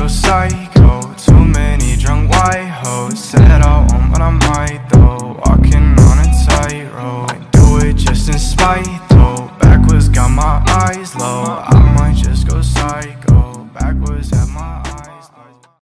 go psycho. Too many drunk white hoes. Said I won't, but I might though. Walking on a tightrope. I do it just in spite though. Backwards got my eyes low.